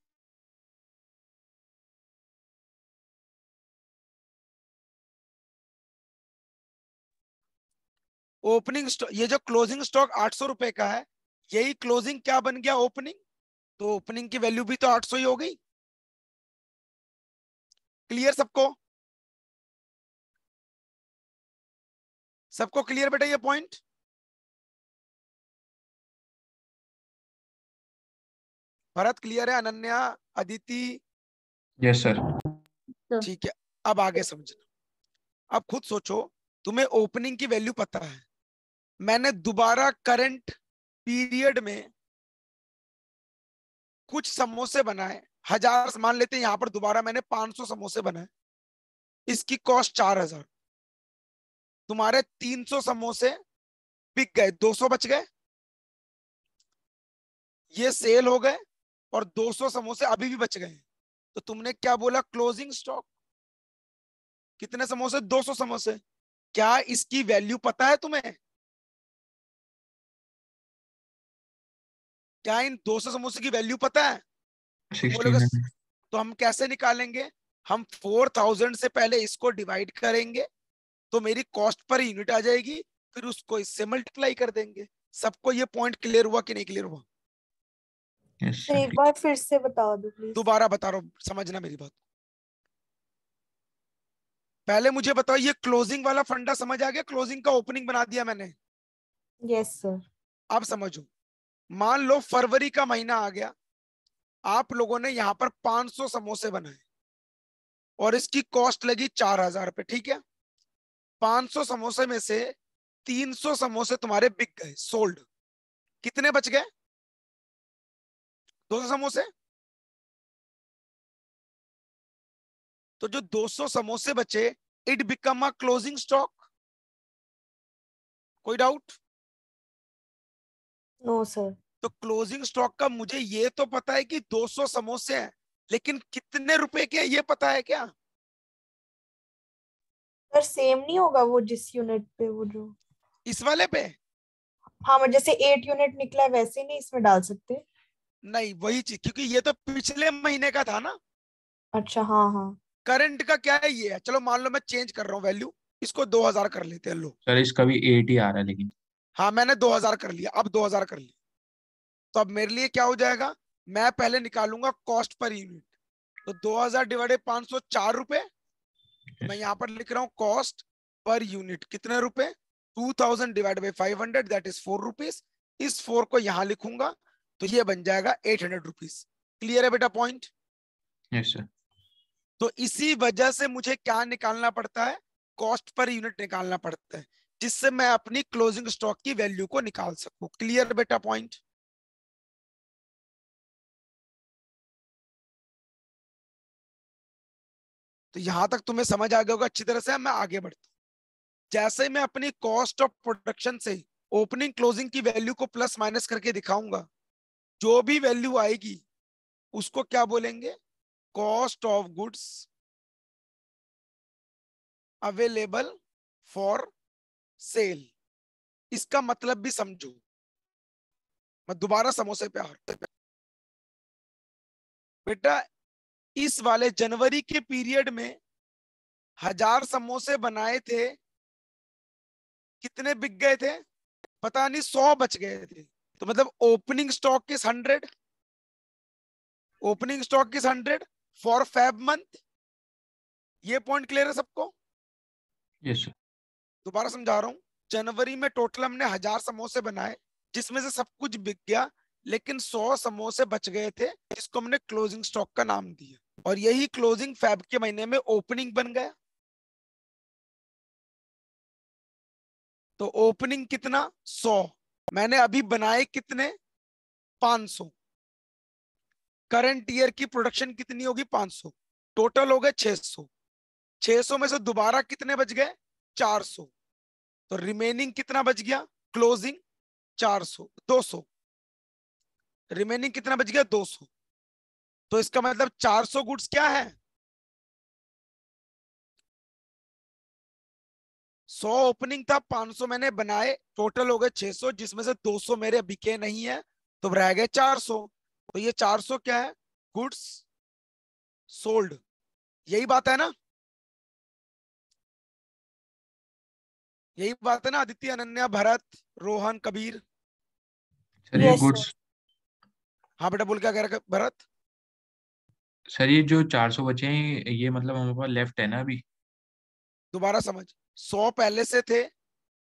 ओपनिंग स्टॉक, ये जो क्लोजिंग स्टॉक आठ सौ रुपए का है, यही क्लोजिंग क्या बन गया? ओपनिंग। तो ओपनिंग की वैल्यू भी तो आठ सौ ही हो गई। क्लियर सबको? सबको क्लियर बेटा ये पॉइंट? भरत क्लियर है? अनन्या, अदिति? Yes sir. ठीक है, अब आगे समझना। अब खुद सोचो, तुम्हें ओपनिंग की वैल्यू पता है, मैंने दोबारा करंट पीरियड में कुछ समोसे बनाए, हजार मान लेते हैं यहाँ पर, दोबारा मैंने पाँच सौ समोसे बनाए, इसकी कॉस्ट चार हजार। तुम्हारे तीन सौ समोसे बिक गए, दो सौ बच गए, ये सेल हो गए, और दो सौ समोसे अभी भी बच गए। तो तुमने क्या बोला? Closing stock. कितने समोसे? दो सौ समोसे। क्या इसकी वैल्यू पता है तुम्हें? क्या इन दो सौ समोसे की वैल्यू पता है? तो हम कैसे निकालेंगे? हम चार हजार से पहले इसको डिवाइड करेंगे, तो मेरी कॉस्ट पर यूनिट आ जाएगी, फिर उसको इससे मल्टीप्लाई कर देंगे। सबको ये पॉइंट क्लियर हुआ कि नहीं क्लियर हुआ? yes, एक बार फिर से बताओ, दोबारा बता रहा हूँ, समझना मेरी बात। पहले मुझे बताओ, ये क्लोजिंग वाला फंडा समझ आ गया? क्लोजिंग का ओपनिंग बना दिया मैंने। Yes sir. अब समझो, मान लो फरवरी का महीना आ गया, आप लोगों ने यहाँ पर पाँच सौ समोसे बनाए और इसकी कॉस्ट लगी चार हजार रुपये। ठीक है, पाँच सौ समोसे में से तीन सौ समोसे तुम्हारे बिक गए, सोल्ड। कितने बच गए? दो सौ समोसे। तो जो दो सौ समोसे बचे, it become a closing stock. कोई डाउट? No sir. तो क्लोजिंग स्टॉक का मुझे ये तो पता है कि दो सौ समोसे हैं, लेकिन कितने रुपए के हैं ये पता है क्या? सर सेम नहीं होगा वो जिस यूनिट पे, वो जो इस वाले पे? हाँ, मतलब जैसे आठ यूनिट निकला वैसे नहीं इसमें डाल सकते? नहीं, वही चीज, क्योंकि ये तो पिछले महीने का था ना। अच्छा, हाँ हाँ। करंट का क्या है ये? चलो मान लो मैं चेंज कर रहा हूँ वैल्यू, इसको दो हजार कर लेते हैं। लो सर, इसका भी आठ ही आ रहा है लेकिन। हाँ, मैंने दो हजार कर लिया, अब दो हजार कर लिया, तो अब मेरे लिए क्या हो जाएगा? मैं पहले निकालूंगा कॉस्ट पर यूनिट। तो दो हजार डिवाइडेड पांच सौ चार रुपए। मैं यहाँ पर लिख रहा हूँ कॉस्ट पर यूनिट कितने रुपए? Two thousand divide by five hundred, that is four rupees. इस फोर को यहाँ लिखूंगा, तो ये बन जाएगा एट हंड्रेड रुपीज। क्लियर है बेटा पॉइंट? Yes sir. तो इसी वजह से मुझे क्या निकालना पड़ता है? कॉस्ट पर यूनिट निकालना पड़ता है, जिससे मैं अपनी क्लोजिंग स्टॉक की वैल्यू को निकाल सकूं। क्लियर बेटा पॉइंट? तो यहां तक तुम्हें समझ आ गया होगा अच्छी तरह से। मैं आगे बढ़ता हूं। जैसे मैं अपनी कॉस्ट ऑफ प्रोडक्शन से ओपनिंग क्लोजिंग की वैल्यू को प्लस माइनस करके दिखाऊंगा, जो भी वैल्यू आएगी उसको क्या बोलेंगे? Cost of goods available for sale. इसका मतलब भी समझो। मैं दोबारा समोसे पे आ रहा हूं बेटा। इस वाले जनवरी के पीरियड में हजार समोसे बनाए थे, कितने बिक गए थे पता नहीं, सौ बच गए थे। तो मतलब opening stock six hundred, opening stock six hundred for Feb month. ये पॉइंट क्लियर है सबको? Yes sir. दोबारा समझा रहा हूँ, जनवरी में टोटल हमने हजार समोसे बनाए जिसमें से सब कुछ बिक गया, लेकिन सौ समोसे बच गए थे जिसको हमने क्लोजिंग स्टॉक का नाम दिया, और यही क्लोजिंग फैब के महीने में ओपनिंग बन गया। तो ओपनिंग कितना सौ, मैंने अभी बनाए कितने पाँच सौ, करंट ईयर की प्रोडक्शन कितनी होगी पाँच सौ, टोटल हो गए छह सौ। छह सौ में से दोबारा कितने बच गए चार सौ, तो रिमेनिंग कितना बच गया क्लोजिंग चार सौ, दो सौ रिमेनिंग कितना बच गया दो सौ। तो इसका मतलब चार सौ गुड्स क्या है, सौ ओपनिंग था, पाँच सौ मैंने बनाए, टोटल हो गए छह सौ, जिसमें से दो सौ मेरे बिके नहीं है तो रह गए चार सौ। तो ये चार सौ क्या है गुड्स सोल्ड, यही बात है ना, यही बात है ना आदित्य, अनन्या, भरत, रोहन, कबीर। ये गुड्स, हाँ बेटा बोल क्या कह रहा है भरत सर? ये जो चार सौ बचे हैं ये मतलब हमारे पास लेफ्ट है ना अभी। दोबारा समझ, सौ पहले से थे,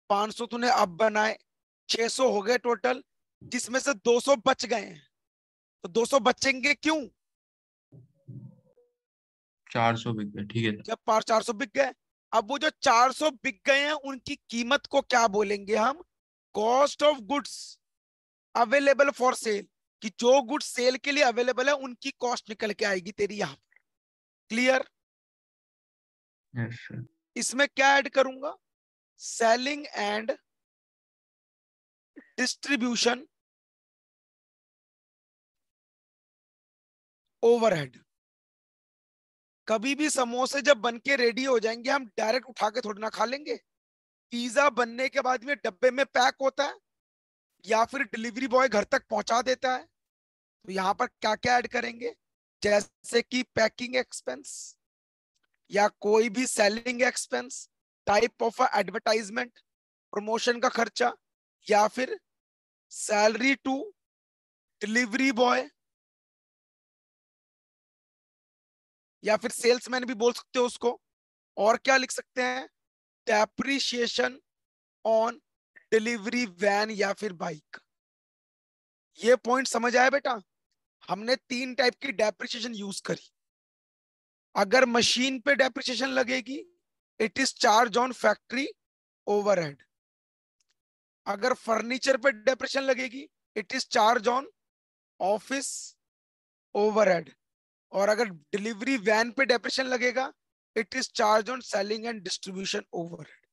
पाँच सौ तूने अब बनाए, छह सौ हो गए टोटल, जिसमें से दो सौ बच गए हैं। तो दो सौ बचेंगे क्यों, चार सौ बिक गए, ठीक है। जब पार चार सौ बिक गए, अब वो जो चार सौ बिक गए हैं उनकी कीमत को क्या बोलेंगे हम, cost of goods available for sale, कि जो गुड्स सेल के लिए अवेलेबल है उनकी कॉस्ट निकल के आएगी तेरी यहाँ पर। क्लियर? Yes sir. इसमें क्या ऐड करूंगा, सेलिंग एंड डिस्ट्रीब्यूशन ओवरहेड। कभी भी समोसे जब बन के रेडी हो जाएंगे हम डायरेक्ट उठा के थोड़ी ना खा लेंगे, पिज्जा बनने के बाद में डब्बे में पैक होता है या फिर डिलीवरी बॉय घर तक पहुंचा देता है। तो यहाँ पर क्या क्या ऐड करेंगे, जैसे कि पैकिंग एक्सपेंस या कोई भी selling expense, type of advertisement, promotion का खर्चा, या फिर सैलरी टू डिलीवरी बॉय, या फिर सेल्समैन भी बोल सकते हो उसको। और क्या लिख सकते हैं, डेप्रिसिएशन ऑन डिलीवरी वैन या फिर बाइक। ये पॉइंट समझ आया बेटा? हमने तीन टाइप की डेप्रिसिएशन यूज करी। अगर मशीन पे डेप्रिसिएशन लगेगी, it is charge on factory overhead. अगर फर्नीचर पे डेप्रिसिएशन लगेगी, it is charge on office overhead. और अगर डिलीवरी वैन पे डेप्रिसिएशन लगेगा, it is charge on selling and distribution overhead.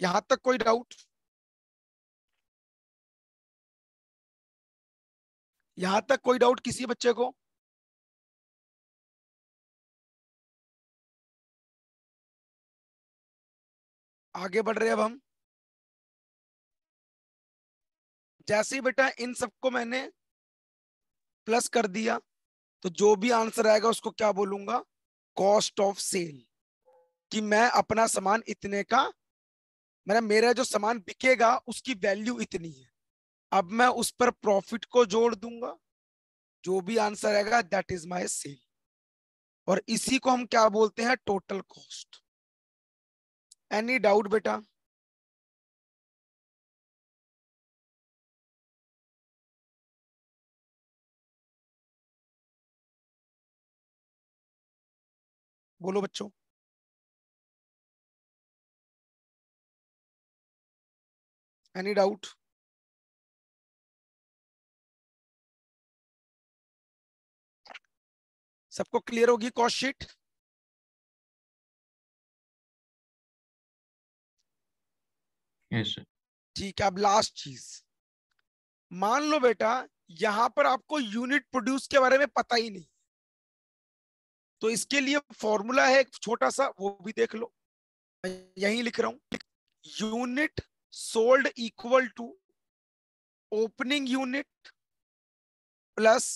यहां तक कोई डाउट? यहां तक कोई डाउट किसी बच्चे को? आगे बढ़ रहे हैं अब हम। जैसे ही बेटा इन सबको मैंने प्लस कर दिया, तो जो भी आंसर आएगा उसको क्या बोलूंगा, कॉस्ट ऑफ सेल, कि मैं अपना सामान इतने का, मेरा मेरा जो सामान बिकेगा उसकी वैल्यू इतनी है। अब मैं उस पर प्रॉफिट को जोड़ दूंगा, जो भी आंसर आएगा दैट इज माय सेल। और इसी को हम क्या बोलते हैं, टोटल कॉस्ट। एनी डाउट बेटा? बोलो बच्चों। Any doubt? सबको क्लियर होगी कॉस्ट शीट? Yes sir. ठीक है, अब लास्ट चीज, मान लो बेटा यहां पर आपको यूनिट प्रोड्यूस के बारे में पता ही नहीं, तो इसके लिए फॉर्मूला है एक छोटा सा, वो भी देख लो, यही लिख रहा हूं, unit sold equal to opening unit plus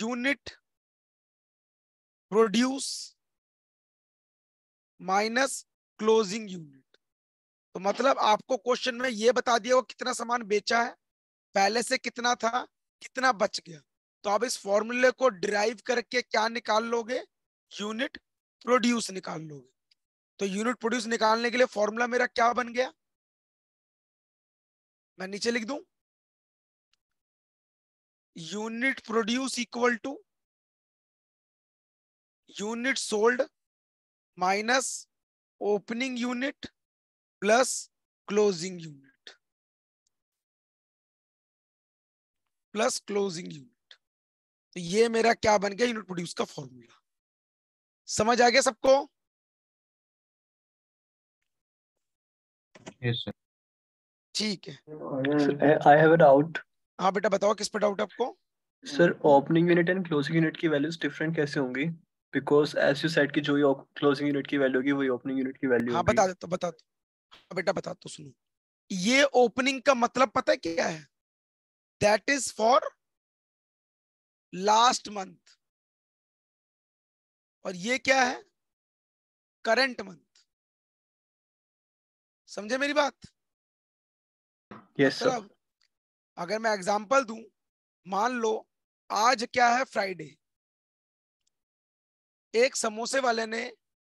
unit produce minus closing unit. तो मतलब आपको क्वेश्चन में ये बता दिया वो कितना सामान बेचा है, पहले से कितना था, कितना बच गया। तो आप इस फॉर्मूले को डिराइव करके क्या निकाल लोगे, यूनिट प्रोड्यूस निकाल लोगे। तो यूनिट प्रोड्यूस निकालने के लिए फॉर्मूला मेरा क्या बन गया, मैं नीचे लिख दूं, unit produce equal to unit sold minus opening unit plus closing unit plus closing unit. तो ये मेरा क्या बन गया यूनिट प्रोड्यूस का फॉर्मूला। समझ आ गया सबको? Yes sir. ठीक है। I have a doubt. हाँ बेटा बताओ, किस पर डाउट आपको? Sir opening unit and closing unit की वैल्यूज डिफरेंट कैसे होंगी? बिकॉज एज यू सेड कि जो ये क्लोजिंग यूनिट की वैल्यू होगी वही ओपनिंग यूनिट की वैल्यू होगी। हाँ बता देता, बता दो बेटा, बता दो। सुनो, ये ओपनिंग का मतलब पता है क्या है? That is for last month, और ये क्या है, करंट मंथ। समझे मेरी बात? Yes sir. अगर मैं एग्जांपल दूं, मान लो आज क्या है, फ्राइडे। एक समोसे वाले ने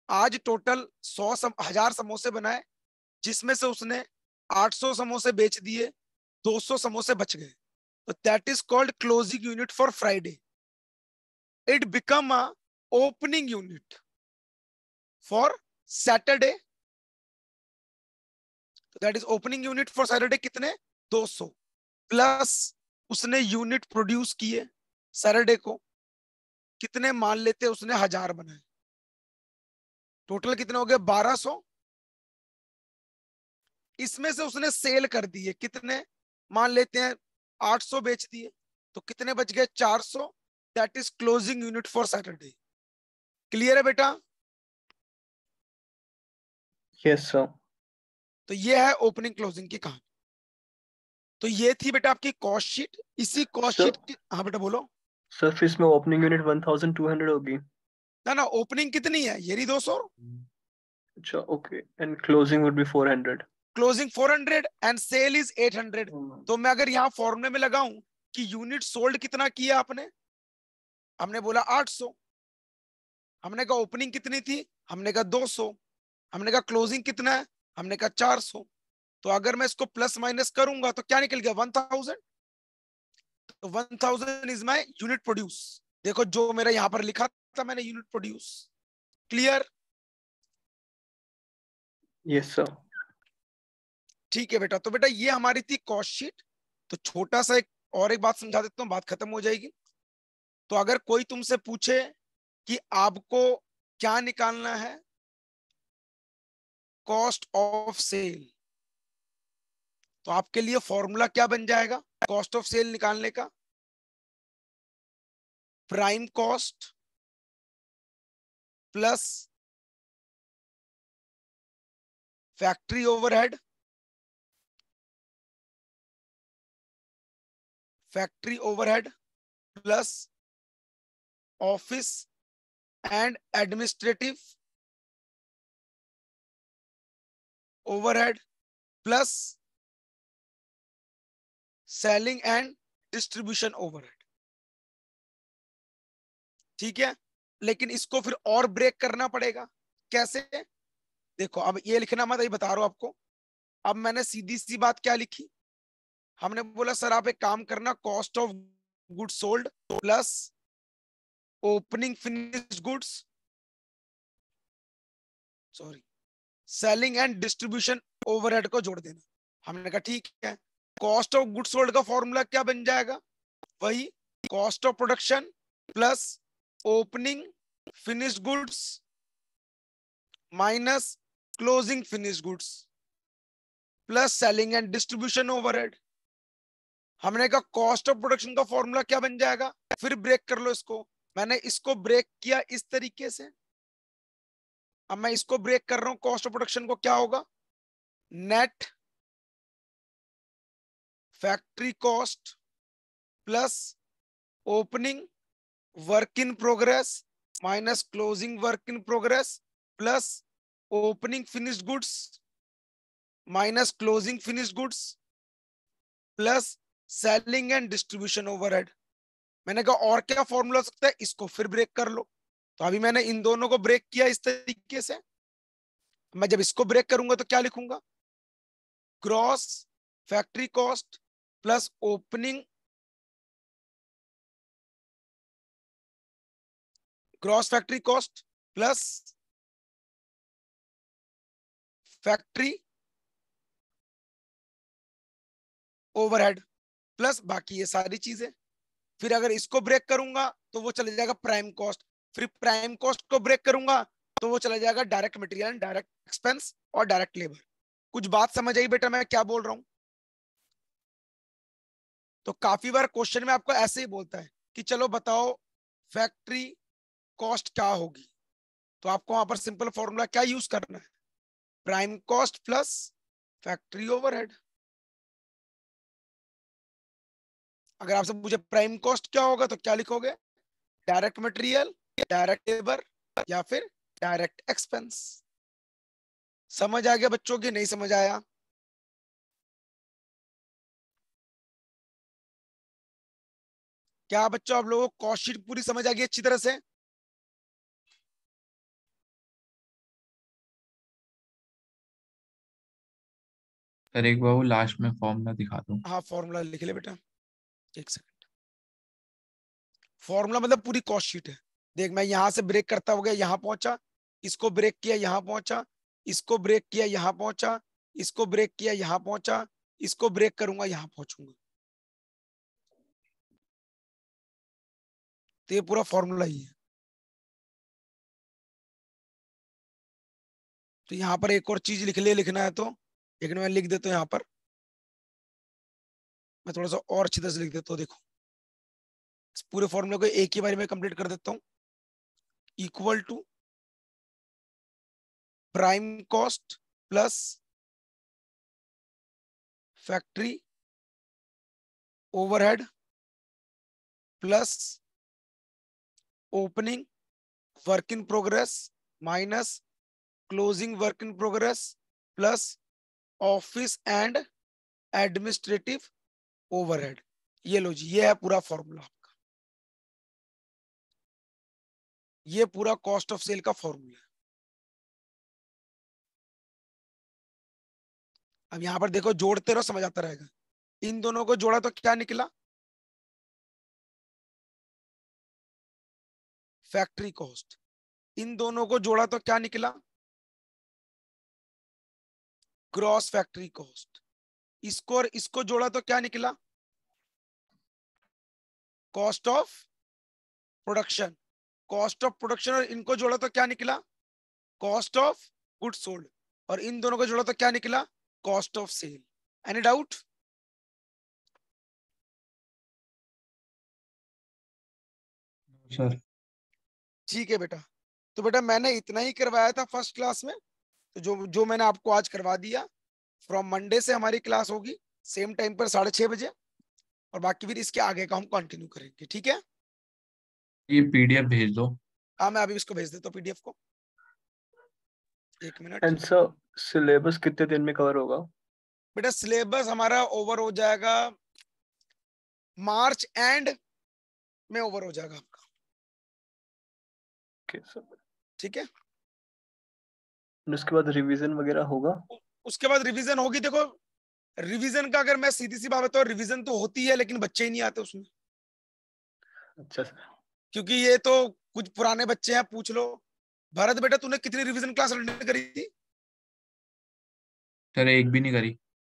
आज टोटल सौ हजार समोसे बनाए, जिसमें से उसने आठ सौ समोसे बेच दिए, दो सौ समोसे बच गए। तो that is called closing unit for Friday. It become a opening unit for Saturday. That is opening unit for Saturday, कितने, दो सौ, प्लस उसने यूनिट प्रोड्यूस किए सैटरडे को, कितने मान लेते उसने हजार बनाए, टोटल कितने हो गए बारह सौ। इसमें से उसने सेल कर दिए कितने, मान लेते हैं आठ सौ बेच दिए, तो कितने बच गए, चार सौ। That is closing unit for Saturday. Clear है बेटा? Yes sir. तो ये है ओपनिंग क्लोजिंग की कहानी। तो ये थी बेटा आपकी कॉस्ट शीट। इसी कॉस्ट शीट की, हाँ बेटा बोलो। सर इसमें ओपनिंग यूनिट बारह सौ होगी ना? ना, ओपनिंग कितनी है, ये दो सौ। अच्छा okay. And closing would be चार सौ। क्लोजिंग चार सौ एंड सेल इज आठ सौ। तो मैं अगर यहाँ फॉर्मूले में लगाऊं कि यूनिट सोल्ड कितना किया आपने, हमने बोला आठ सौ, हमने कहा ओपनिंग कितनी थी, हमने कहा दो सौ, हमने कहा क्लोजिंग कितना है, हमने कहा चार सौ। तो अगर मैं इसको प्लस माइनस करूंगा तो क्या निकल गया, वन थाउजेंड। तो one thousand is my unit produce. देखो जो मेरा यहाँ पर लिखा था मैंने, unit produce. Clear? Yes sir. ठीक है बेटा। तो बेटा ये हमारी थी कॉस्ट शीट। तो छोटा सा एक और एक बात समझा देता हूँ, बात खत्म हो जाएगी। तो अगर कोई तुमसे पूछे कि आपको क्या निकालना है, कॉस्ट ऑफ सेल, तो आपके लिए फॉर्मूला क्या बन जाएगा कॉस्ट ऑफ सेल निकालने का? Prime cost plus factory overhead, factory overhead plus office and administrative overhead plus selling and distribution overhead. ठीक है, लेकिन इसको फिर और ब्रेक करना पड़ेगा। कैसे? देखो अब ये लिखना मत, ये बता रहा हूं आपको। अब मैंने सीधी सी बात क्या लिखी, हमने बोला सर आप एक काम करना, cost of goods sold plus opening finished goods, sorry selling and distribution overhead को जोड़ देना। हमने कहा ठीक है। कॉस्ट ऑफ गुड्स सोल्ड का फॉर्मूला क्या बन जाएगा, वही cost of production plus opening finished goods minus closing finished goods plus selling and distribution overhead. हमने कहा कॉस्ट ऑफ प्रोडक्शन का फॉर्मूला क्या बन जाएगा, फिर ब्रेक कर लो इसको। मैंने इसको ब्रेक किया इस तरीके से। अब मैं इसको ब्रेक कर रहा हूं, कॉस्ट ऑफ प्रोडक्शन को क्या होगा, net factory cost plus opening work in progress minus closing work in progress plus opening finished goods minus closing finished goods plus selling and distribution overhead. मैंने कहा और क्या फॉर्मूला हो सकता है, इसको फिर ब्रेक कर लो। तो अभी मैंने इन दोनों को ब्रेक किया इस तरीके से। मैं जब इसको ब्रेक करूंगा तो क्या लिखूंगा, gross factory cost plus opening gross factory cost plus factory overhead plus बाकी ये सारी चीजें। फिर अगर इसको ब्रेक करूंगा तो वो चले जाएगा प्राइम कॉस्ट, फिर प्राइम कॉस्ट को ब्रेक करूंगा तो वो चला जाएगा direct material and direct expense और डायरेक्ट लेबर। कुछ बात समझ आई बेटा मैं क्या बोल रहा हूं? तो काफी बार क्वेश्चन में आपको ऐसे ही बोलता है कि चलो बताओ फैक्ट्री कॉस्ट क्या होगी, तो आपको वहां पर सिंपल फॉर्मूला क्या यूज करना है, prime cost plus factory overhead. अगर आपसे पूछे प्राइम कॉस्ट क्या होगा तो क्या लिखोगे, डायरेक्ट मटेरियल, डायरेक्ट लेबर या फिर डायरेक्ट एक्सपेंस। समझ आ गया बच्चों की, नहीं समझ आया? क्या बच्चों आप लोगों को कॉस्ट शीट पूरी समझ आ गई अच्छी तरह से? सर एक बार वो लास्ट में फॉर्मूला दिखा दूं। हाँ फॉर्मूला लिख ले बेटा, एक सेकंड। फॉर्मूला मतलब पूरी कॉस्ट शीट है। देख मैं यहां से ब्रेक करता हो गया, यहाँ पहुंचा, इसको ब्रेक किया यहाँ पहुंचा, इसको ब्रेक किया यहाँ पहुंचा, इसको ब्रेक किया यहाँ पहुंचा, इसको ब्रेक करूंगा यहाँ पहुंचूंगा। तो ये पूरा फॉर्मूला ही है। तो यहाँ पर एक और चीज लिख ले, लिखना है तो एक मैं लिख देता हूँ यहाँ पर, मैं थोड़ा सा और अच्छी तरह से लिख देता हूँ। देखो इस पूरे फॉर्मूले को एक ही बार में कंप्लीट कर देता हूँ। Equal to prime cost plus factory overhead plus opening work in progress minus closing work in progress plus office and administrative overhead. ये लो जी, ये है पूरा फॉर्मूला आपका, ये पूरा कॉस्ट ऑफ सेल का फॉर्मूला है। अब यहां पर देखो जोड़ते रहो, समझ आता रहेगा। इन दोनों को जोड़ा तो क्या निकला, फैक्ट्री कॉस्ट। इन दोनों को जोड़ा तो क्या निकला, ग्रॉस फैक्ट्री कॉस्ट। इसको और इसको जोड़ा तो क्या निकला, cost of production. Cost of production और इनको जोड़ा तो क्या निकला, कॉस्ट ऑफ गुड्स सोल्ड। और इन दोनों को जोड़ा तो क्या निकला, cost of sale. Any doubt? Sir ठीक है बेटा। तो बेटा मैंने इतना ही करवाया था फर्स्ट क्लास में, तो जो जो मैंने आपको आज करवा दिया। फ्रॉम मंडे से हमारी क्लास होगी सेम टाइम पर साढ़े छह बजे, और बाकी फिर इसके आगे का हम कंटिन्यू करेंगे। ठीक है, ये पीडीएफ भेज दो। हाँ मैं अभी इसको भेज देता हूँ पीडीएफ को, एक मिनट। एंड सर सिलेबस कितने दिन में कवर होगा? बेटा सिलेबस हमारा ओवर हो जाएगा मार्च एंड में, ओवर हो जाएगा आपका। ठीक है, उसके बाद रिवीजन वगैरह होगा? उसके बाद रिवीजन होगी। देखो रिवीजन का अगर मैं सीधी सी बात बताऊं, रिवीजन तो होती है लेकिन बच्चे ही नहीं आते उसमें। अच्छा सर, क्योंकि ये तो कुछ पुराने बच्चे हैं। पूछ लो भारत बेटा, तूने कितनी रिवीजन क्लास अटेंड करी थी? सर एक भी नहीं करी।